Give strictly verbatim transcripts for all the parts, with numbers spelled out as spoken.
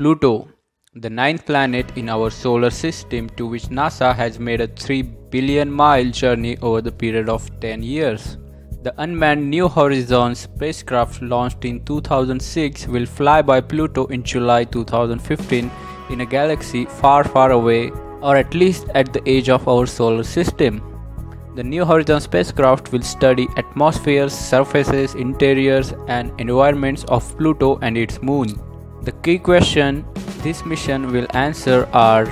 Pluto, the ninth planet in our solar system, to which NASA has made a three billion mile journey over the period of ten years. The unmanned New Horizons spacecraft launched in two thousand six will fly by Pluto in July two thousand fifteen in a galaxy far, far away, or at least at the edge of our solar system. The New Horizons spacecraft will study atmospheres, surfaces, interiors and environments of Pluto and its moon. The key question this mission will answer are: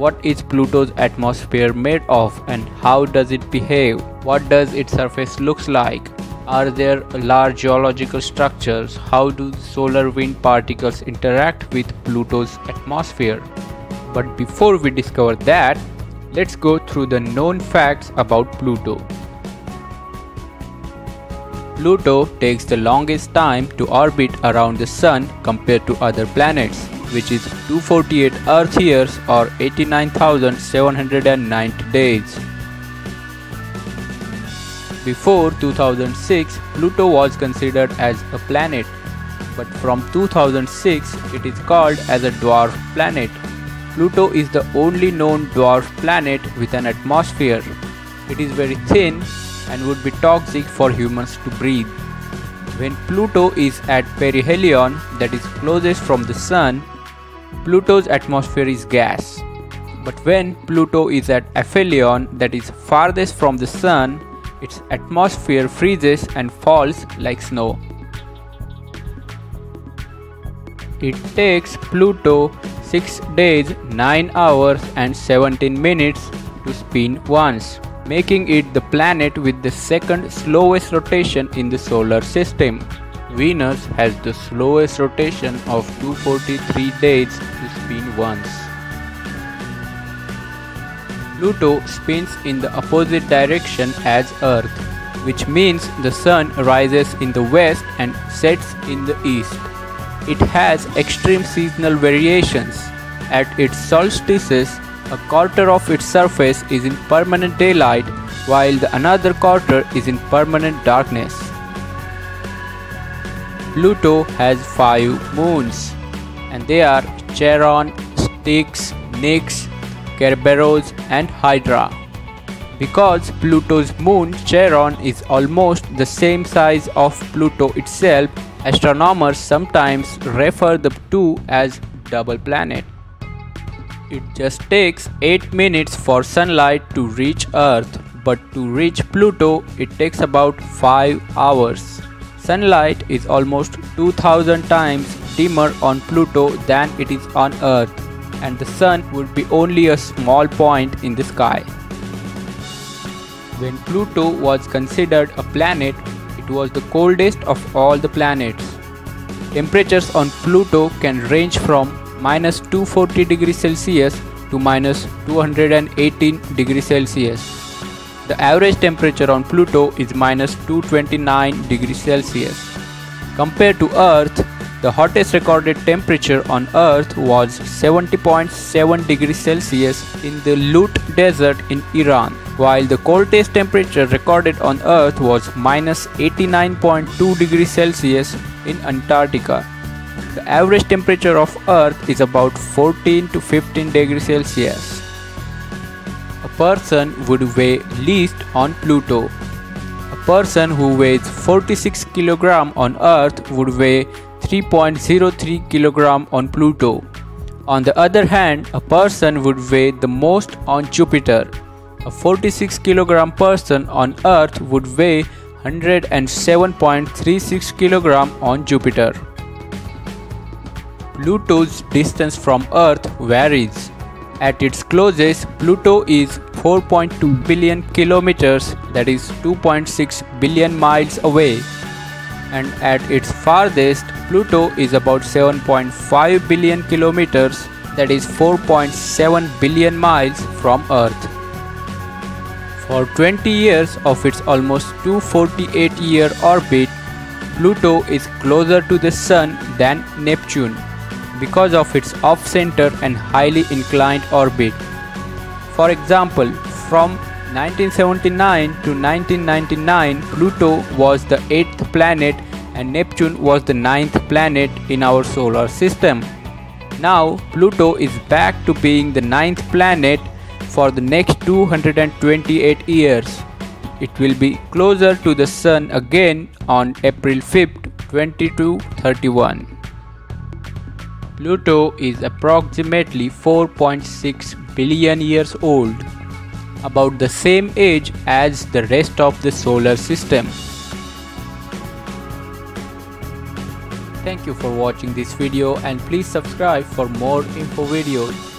what is Pluto's atmosphere made of and how does it behave? What does its surface look like? Are there large geological structures? How do solar wind particles interact with Pluto's atmosphere? But before we discover that, let's go through the known facts about Pluto. Pluto takes the longest time to orbit around the Sun compared to other planets, which is two hundred forty-eight Earth years or eighty-nine thousand seven hundred ninety days. Before two thousand six, Pluto was considered as a planet, but from two thousand six it is called as a dwarf planet. Pluto is the only known dwarf planet with an atmosphere. It is very thin and would be toxic for humans to breathe. When Pluto is at perihelion, that is closest from the Sun, Pluto's atmosphere is gas. But when Pluto is at aphelion, that is farthest from the Sun, its atmosphere freezes and falls like snow. It takes Pluto six days, nine hours and seventeen minutes to spin once, making it the planet with the second slowest rotation in the solar system. Venus has the slowest rotation of two hundred forty-three days to spin once. Pluto spins in the opposite direction as Earth, which means the Sun rises in the west and sets in the east. It has extreme seasonal variations. At its solstices, a quarter of its surface is in permanent daylight, while the another quarter is in permanent darkness. Pluto has five moons, and they are Charon, Styx, Nyx, Kerberos and Hydra. Because Pluto's moon Charon is almost the same size of Pluto itself, astronomers sometimes refer the two as double planet. It just takes eight minutes for sunlight to reach Earth, but to reach Pluto it takes about five hours. Sunlight is almost two thousand times dimmer on Pluto than it is on Earth, and the Sun would be only a small point in the sky. When Pluto was considered a planet, it was the coldest of all the planets. Temperatures on Pluto can range from minus two hundred forty degrees Celsius to minus two hundred eighteen degrees Celsius. The average temperature on Pluto is minus two hundred twenty-nine degrees Celsius. Compared to Earth, the hottest recorded temperature on Earth was seventy point seven degrees Celsius in the Lut Desert in Iran, while the coldest temperature recorded on Earth was minus eighty-nine point two degrees Celsius in Antarctica. The average temperature of Earth is about fourteen to fifteen degrees Celsius. A person would weigh least on Pluto. A person who weighs forty-six kilograms on Earth would weigh three point zero three kilograms on Pluto. On the other hand, a person would weigh the most on Jupiter. A forty-six kilogram person on Earth would weigh one hundred seven point three six kilograms on Jupiter. Pluto's distance from Earth varies. At its closest, Pluto is four point two billion kilometers, that is two point six billion miles away, and at its farthest, Pluto is about seven point five billion kilometers, that is four point seven billion miles from Earth. For twenty years of its almost two hundred forty-eight year orbit, Pluto is closer to the Sun than Neptune because of its off-center and highly inclined orbit. For example, from nineteen seventy-nine to nineteen ninety-nine, Pluto was the eighth planet and Neptune was the ninth planet in our solar system. Now Pluto is back to being the ninth planet for the next two hundred twenty-eight years. It will be closer to the Sun again on April fifth, twenty-two thirty-one. Pluto is approximately four point six billion years old, about the same age as the rest of the solar system. Thank you for watching this video and please subscribe for more info videos.